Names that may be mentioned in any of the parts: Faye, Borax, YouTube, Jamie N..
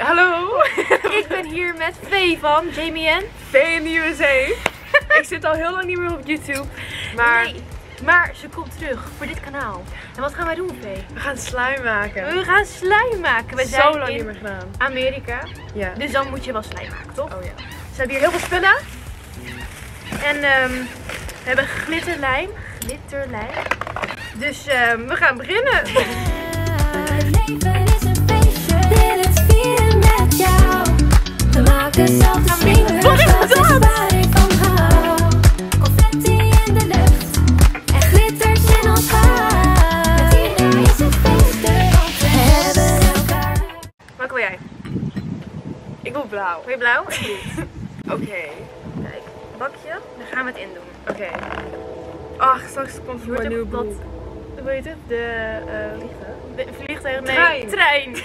Hallo! Ik ben hier met Faye van Jamie N. Faye in de USA. Ik zit al heel lang niet meer op YouTube. Maar... Nee. Maar ze komt terug voor dit kanaal. En wat gaan wij doen, Faye? We gaan slime maken. We gaan slime maken. We zijn zo lang niet meer gedaan. Amerika. Ja. Dus dan moet je wel slime maken, toch? Oh ja. Ze hebben hier heel veel spullen. En we hebben glitterlijm. Glitterlijm. Dus we gaan beginnen. Wat wil jij? Ik wil blauw. Wil je blauw? Oké. Kijk, bakje. Daar gaan we het in doen. Oké. Ach, straks komt er een nieuwe blad. Hoe heet het? De vliegtuig? Nee, trein.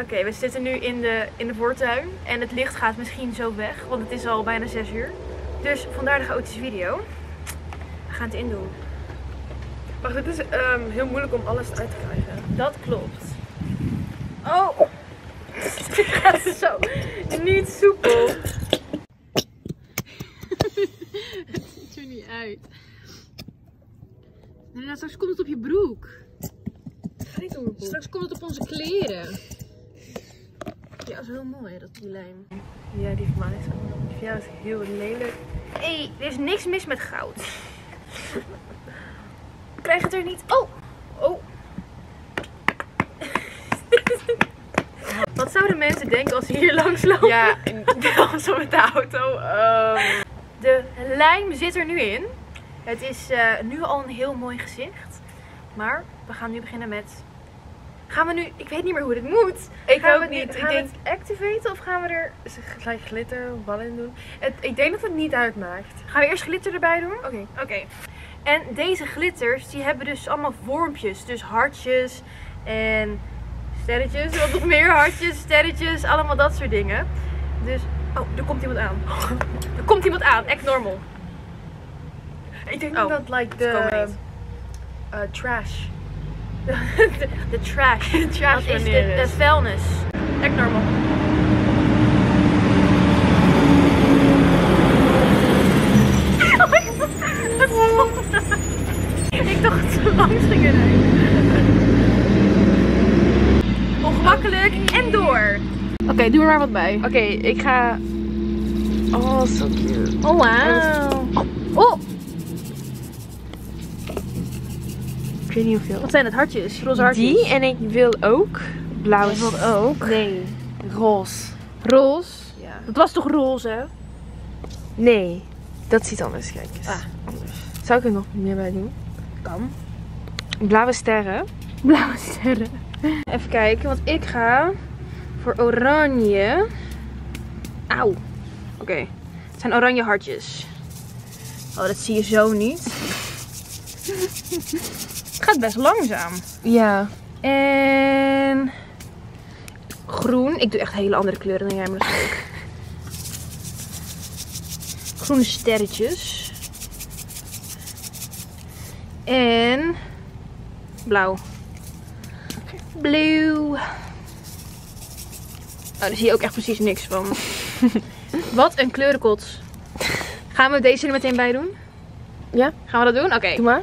Oké, we zitten nu in de voortuin en het licht gaat misschien zo weg, want het is al bijna 6 uur. Dus vandaar de chaotische video. We gaan het indoen. Wacht, het is heel moeilijk om alles uit te krijgen. Dat klopt. Oh! Het gaat zo niet soepel. Het ziet er niet uit. En straks komt het op je broek. Het gaat niet op mijn broek. Straks komt het op onze kleren. Ja, dat is heel mooi, dat die lijm. Ja, die van mij is ook. Ja, dat is heel lelijk. Hé, hey, er is niks mis met goud. Ik krijg het er niet. Oh! Oh! Wat zouden mensen denken als ze hier langs lopen? Ja, wel zo met de auto. De lijm zit er nu in. Het is nu al een heel mooi gezicht. Maar we gaan nu beginnen met... Gaan we nu... Ik weet niet meer hoe dit moet. Ik ook niet. Gaan we het activaten of gaan we er gelijk glitterballen in doen? Ik denk dat het niet uitmaakt. Gaan we eerst glitter erbij doen? Oké. Oké. En deze glitters, die hebben dus allemaal vormpjes. Dus hartjes en sterretjes. Wat nog meer hartjes, sterretjes, allemaal dat soort dingen. Dus... Oh, er komt iemand aan. Er komt iemand aan. Act normal. Ik denk dat de trash. De trash. De trash. Dat is de vuilnis. Echt normaal. Oh, ik dacht dat ze langs gingen rijden. Ongemakkelijk en door. Oké, doe er maar wat bij. Oké, ik ga... Oh, so cute. Oh, wauw. Oh! Ik weet niet hoeveel. Wat zijn het? Hartjes? Roze hartjes? Die en ik wil ook. Blauw is dat ook. Nee. Roze. Roze? Ja. Dat was toch roze, hè? Nee. Dat is iets anders, kijk eens. Ah, anders. Zou ik er nog meer bij doen? Kan. Blauwe sterren. Blauwe sterren. Even kijken, want ik ga voor oranje. Auw. Oké. Het zijn oranje hartjes. Oh, dat zie je zo niet. Het gaat best langzaam. Ja. En groen. Ik doe echt hele andere kleuren dan jij misschien. Groene sterretjes. En blauw. Blauw. Oh, daar zie je ook echt precies niks van. Wat een kleurenkots. Gaan we deze er meteen bij doen? Ja. Gaan we dat doen? Oké. Doe maar.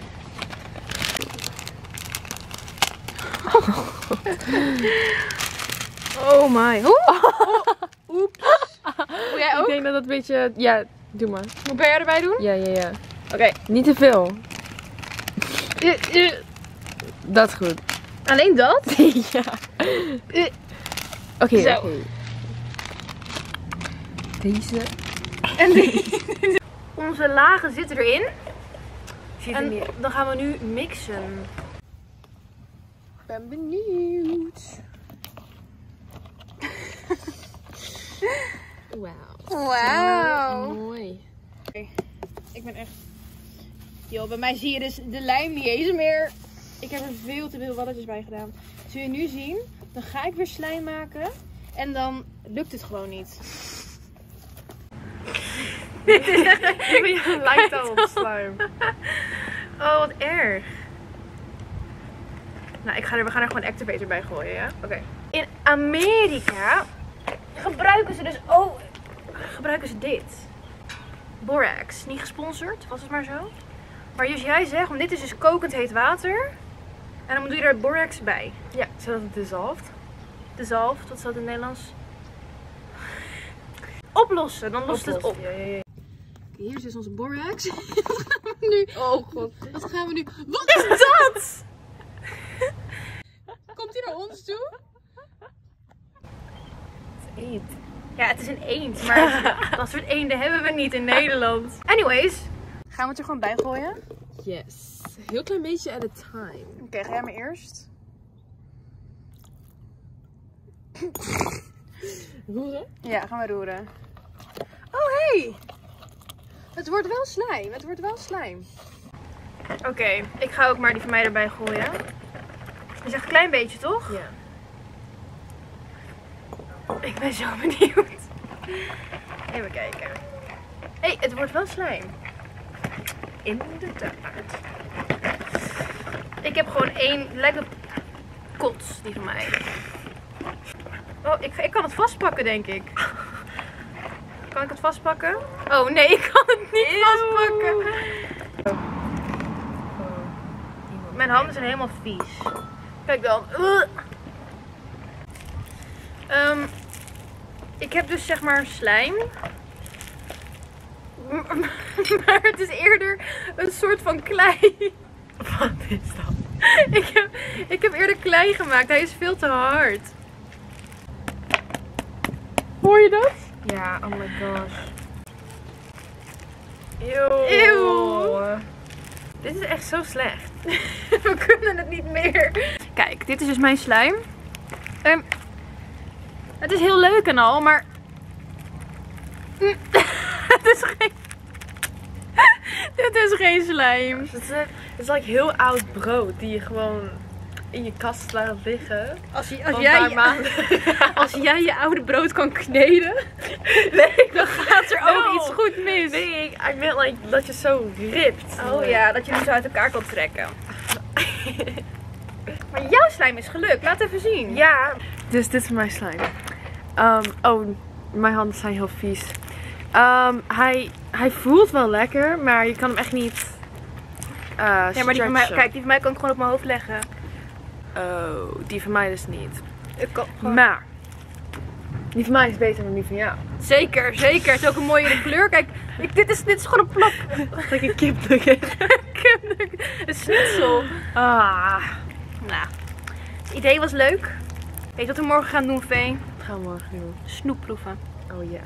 Oh my. Oeps. Doe jij ook? Ik denk dat dat een beetje... Ja, doe maar. Moet jij erbij doen? Ja. Oké. Niet te veel. Dat is goed. Alleen dat? Ja. Oké. Zo. Deze. En deze. Onze lagen zitten erin. En dan gaan we nu mixen. Ik ben benieuwd. Wauw. Mooi. Okay. Ik ben echt... Yo, bij mij zie je dus de lijm niet eens meer. Ik heb er veel te veel walletjes bij gedaan. Zul je nu zien, dan ga ik weer slijm maken. En dan lukt het gewoon niet. Dit is echt... Je lijkt al op slijm. Oh, wat erg. Nou, we gaan er gewoon activator bij gooien, ja? Oké. In Amerika gebruiken ze dus ook... Gebruiken ze dit. Borax. Niet gesponsord, was het maar zo. Maar dus jij zegt, want dit is dus kokend heet water. En dan doe je er borax bij. Ja, zodat het dissolved. Dissolved, wat staat in het Nederlands? Oplossen, dan lost het op. Ja, ja, ja. Hier is dus onze borax. Wat gaan we nu? Oh god. Wat gaan we nu? Wat is dat? Komt hij naar ons toe? Het is een eend. Ja, het is een eend, maar dat soort eenden hebben we niet in Nederland. Anyways, gaan we het er gewoon bij gooien? Yes. Heel klein beetje at a time. Oké, ga jij maar eerst. Roeren? Ja, gaan we roeren. Oh, hey! Het wordt wel slijm, het wordt wel slijm. Oké, ik ga ook maar die van mij erbij gooien. Je zegt een klein beetje, toch? Ja. Ik ben zo benieuwd. Even kijken. Hé, het wordt wel slijm. Inderdaad. Ik heb gewoon één lekker kots, die van mij. Oh, ik kan het vastpakken, denk ik. Kan ik het vastpakken? Oh nee, ik kan het niet vastpakken. Mijn handen zijn helemaal vies. Kijk dan. Ik heb dus zeg maar slijm. Maar het is eerder een soort van klei. Wat is dat? Ik heb eerder klei gemaakt. Hij is veel te hard. Hoor je dat? Ja, oh my gosh. Eeuw. Dit is echt zo slecht. We kunnen het niet meer. Kijk, dit is dus mijn slijm. Het is heel leuk en al, maar... Het is geen... Dit is geen slijm. Het is like heel oud brood die je gewoon... in je kast laat liggen. Als jij je oude brood kan kneden, dan gaat er ook iets goed mis. Nee, ik bedoel like, dat je zo ript. Oh ja, dat je hem zo uit elkaar kan trekken. Maar jouw slijm is gelukt, laat even zien. Ja. Dus dit is mijn slijm. Oh, mijn handen zijn heel vies. Hij voelt wel lekker, maar je kan hem echt niet stretchen. Ja, maar die van mij, kijk, die van mij kan ik gewoon op mijn hoofd leggen. Oh, die van mij dus niet. Ik kan gewoon... Maar, die van mij is beter dan die van jou. Zeker, zeker. Het is ook een mooiere kleur. Kijk, dit is gewoon een plak. Kijk, een kipnugget. Een schnitzel. Ah. Nou, het idee was leuk. Weet je wat we morgen gaan doen, Faye? Wat gaan we morgen doen? Snoep proeven. Oh ja. Yeah.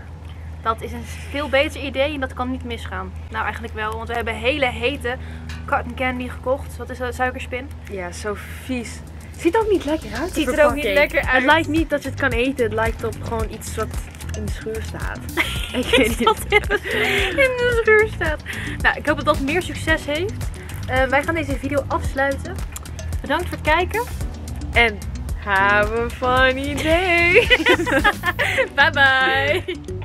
Dat is een veel beter idee en dat kan niet misgaan. Nou, eigenlijk wel, want we hebben hele hete cotton candy gekocht. Wat is dat? Suikerspin? Ja, zo vies. Ziet ook niet lekker uit. Ziet er ook niet lekker uit. Het lijkt niet dat je het kan eten. Het lijkt op gewoon iets wat in de schuur staat. Ik weet niet. Wat in de schuur staat. Nou, ik hoop dat dat meer succes heeft. Wij gaan deze video afsluiten. Bedankt voor het kijken. En have a funny day. Bye bye.